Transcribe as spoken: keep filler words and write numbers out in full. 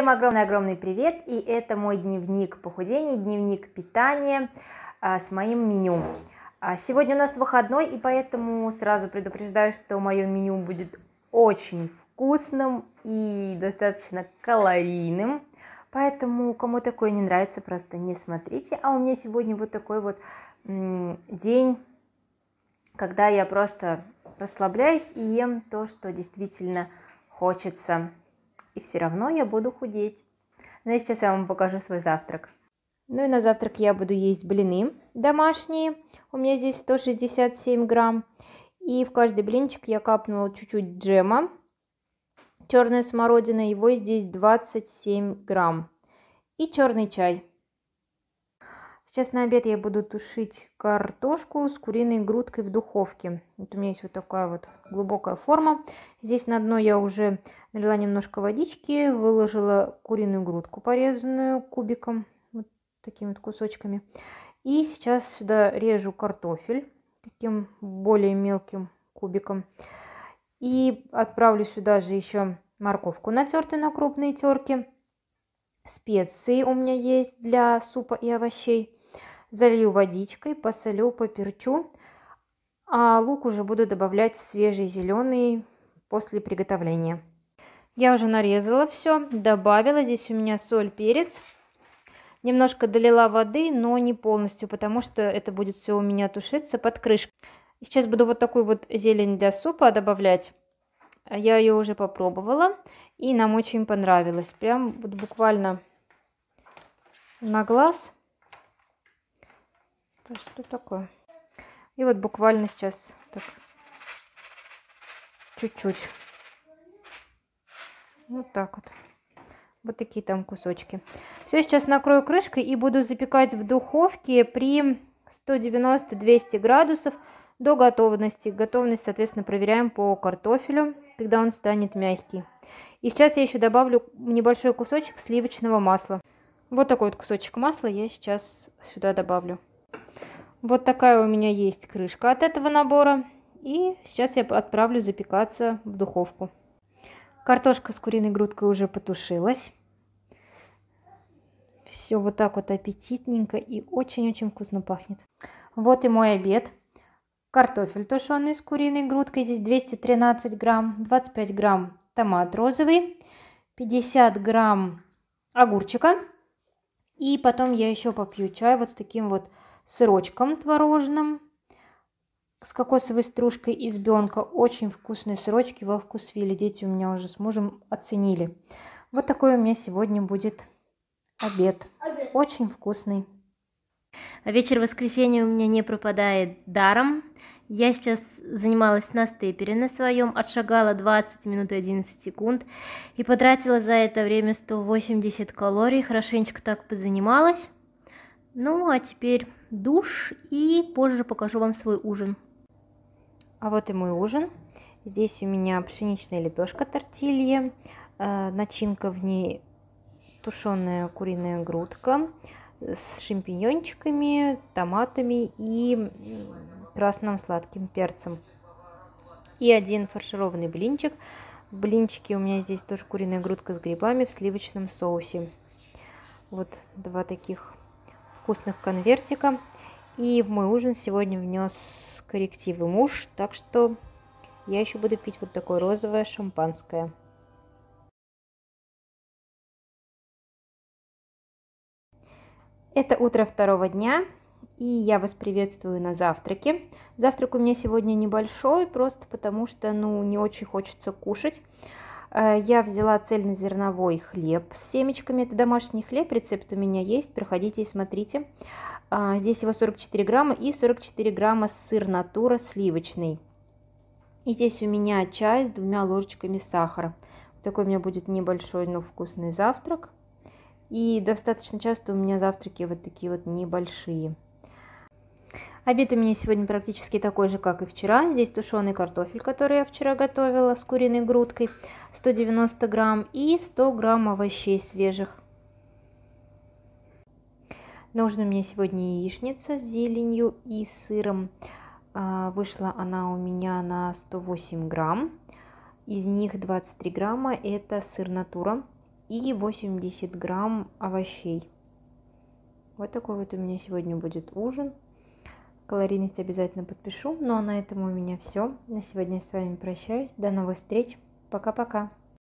Всем огромный-огромный привет, и это мой дневник похудения, дневник питания а, с моим меню. А сегодня у нас выходной, и поэтому сразу предупреждаю, что мое меню будет очень вкусным и достаточно калорийным. Поэтому, кому такое не нравится, просто не смотрите. А у меня сегодня вот такой вот м- день, когда я просто расслабляюсь и ем то, что действительно хочется. И все равно я буду худеть. Но сейчас я вам покажу свой завтрак. Ну и на завтрак я буду есть блины домашние. У меня здесь сто шестьдесят семь грамм. И в каждый блинчик я капнула чуть-чуть джема. Черная смородина, его здесь двадцать семь грамм. И черный чай. Сейчас на обед я буду тушить картошку с куриной грудкой в духовке. Вот у меня есть вот такая вот глубокая форма. Здесь на дно я уже налила немножко водички, выложила куриную грудку, порезанную кубиком, вот такими вот кусочками. И сейчас сюда режу картофель таким более мелким кубиком. И отправлю сюда же еще морковку, натертую на крупной терке. Специи у меня есть для супа и овощей. Залью водичкой, посолю, поперчу, а лук уже буду добавлять свежий зеленый после приготовления. Я уже нарезала все, добавила. Здесь у меня соль, перец. Немножко долила воды, но не полностью, потому что это будет все у меня тушиться под крышкой. Сейчас буду вот такую вот зелень для супа добавлять. Я ее уже попробовала, и нам очень понравилось. Прям вот буквально на глаз. Так, что такое? И вот буквально сейчас так чуть-чуть. Вот так вот. Вот такие там кусочки. Все, сейчас накрою крышкой и буду запекать в духовке при сто девяносто — двести градусов до готовности. Готовность, соответственно, проверяем по картофелю, когда он станет мягкий. И сейчас я еще добавлю небольшой кусочек сливочного масла. Вот такой вот кусочек масла я сейчас сюда добавлю. Вот такая у меня есть крышка от этого набора. И сейчас я отправлю запекаться в духовку. Картошка с куриной грудкой уже потушилась. Все вот так вот аппетитненько и очень-очень вкусно пахнет. Вот и мой обед. Картофель тушеный с куриной грудкой, здесь двести тринадцать грамм, двадцать пять грамм томат розовый, пятьдесят грамм огурчика. И потом я еще попью чай вот с таким вот сырочком творожным, с кокосовой стружкой избенка. Очень вкусные сырочки во ВкусВилле, дети у меня уже с мужем оценили. Вот такой у меня сегодня будет обед, очень вкусный. А вечер воскресенья у меня не пропадает даром. Я сейчас занималась на степере на своем, отшагала двадцать минут и одиннадцать секунд и потратила за это время сто восемьдесят калорий, хорошенечко так позанималась. Ну, а теперь душ, и позже покажу вам свой ужин. А вот и мой ужин. Здесь у меня пшеничная лепешка тортилья, начинка в ней тушеная куриная грудка с шампиньончиками, томатами и красным сладким перцем. И один фаршированный блинчик. В блинчике у меня здесь тоже куриная грудка с грибами в сливочном соусе. Вот два таких вкусных конвертика. И в мой ужин сегодня внес коррективы муж, так что я еще буду пить вот такое розовое шампанское. Это утро второго дня, и я вас приветствую на завтраке. Завтрак у меня сегодня небольшой, просто потому что, ну, не очень хочется кушать. Я взяла цельнозерновой хлеб с семечками, это домашний хлеб, рецепт у меня есть, проходите и смотрите. Здесь его сорок четыре грамма и сорок четыре грамма сыр Натура сливочный. И здесь у меня чай с двумя ложечками сахара. Такой у меня будет небольшой, но вкусный завтрак. И достаточно часто у меня завтраки вот такие вот небольшие. Обед у меня сегодня практически такой же, как и вчера. Здесь тушеный картофель, который я вчера готовила с куриной грудкой, сто девяносто грамм и сто грамм овощей свежих. На ужин у меня сегодня яичница с зеленью и сыром. Вышла она у меня на сто восемь грамм. Из них двадцать три грамма это сыр Натура. и восемьдесят грамм овощей. Вот такой вот у меня сегодня будет ужин. Калорийность обязательно подпишу. Ну а на этом у меня все. На сегодня я с вами прощаюсь. До новых встреч. Пока-пока.